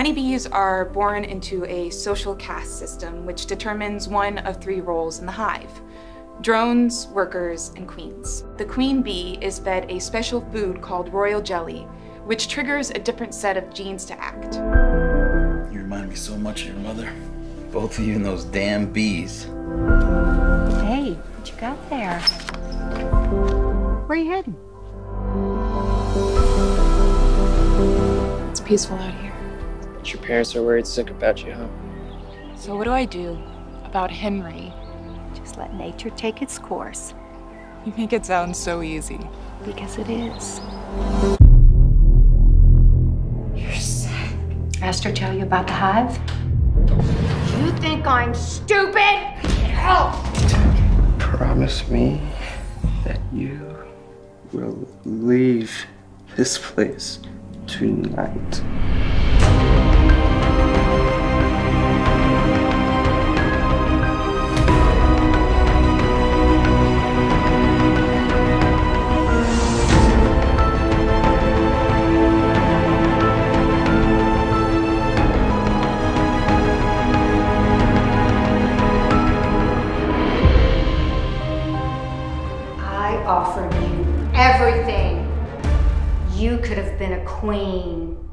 Honeybees are born into a social caste system, which determines one of three roles in the hive: drones, workers, and queens. The queen bee is fed a special food called royal jelly, which triggers a different set of genes to act. You remind me so much of your mother. Both of you and those damn bees. Hey, what you got there? Where are you heading? It's peaceful out here. But your parents are worried sick about you, huh? So what do I do about Henry? Just let nature take its course. You make it sound so easy. Because it is. You're sick. Master tell you about the hive? You think I'm stupid? Help! Promise me that you will leave this place tonight. I offered you everything. You could have been a queen.